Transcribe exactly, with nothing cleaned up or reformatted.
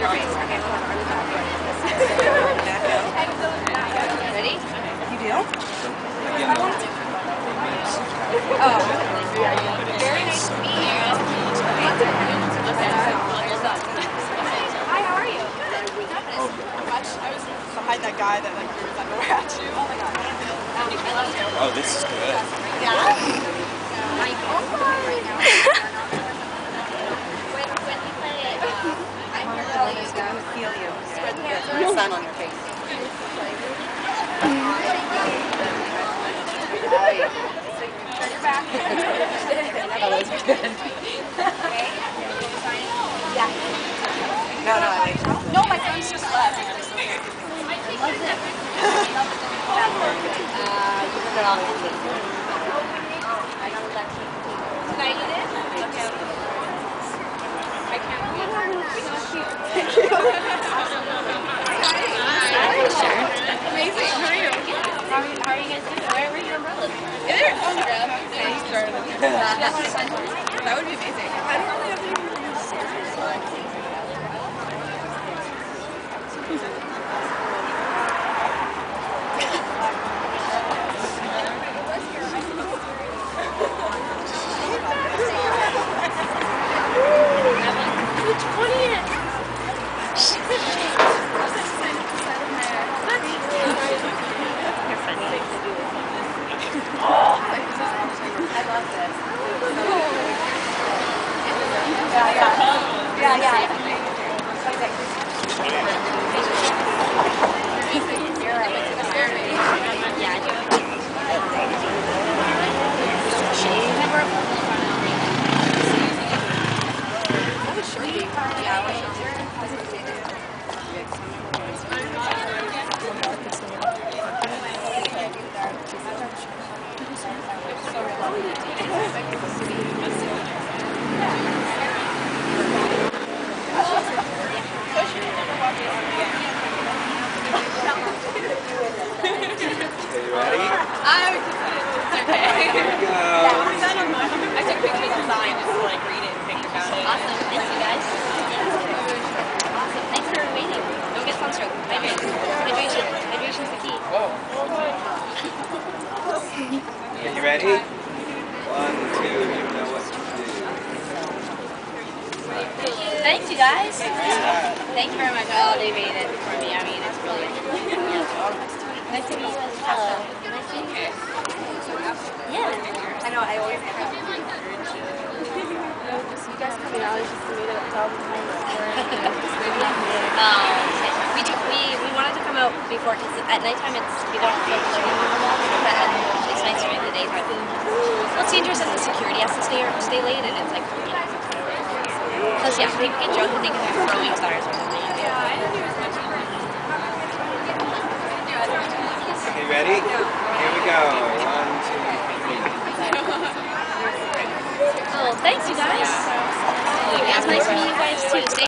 your face. Okay, hold on. Ready? You do? I want to. Oh. Very nice to meet you. Hi, how are you? I was behind that guy that like threw his underwear at you. Oh my god. I love you. Oh, this is good. Yeah? Michael. I would feel you. Spread the sun on your face. Turn your back. That was good. Okay? Yeah. No, no, I think so. No, my son's just left. What's it? Uh, you put it on the table. I know that table. Tonight you did? Okay. I can't believe it. Thank you. Hi. Amazing. How are you? How are you guys doing? Where are your umbrellas? Is there an umbrella? Yeah, you throw them. That would be amazing. I don't really have anything to do with scissors. Which one is it? Yeah, yeah. Thanks, you guys. It's nice to meet you guys, too. Stay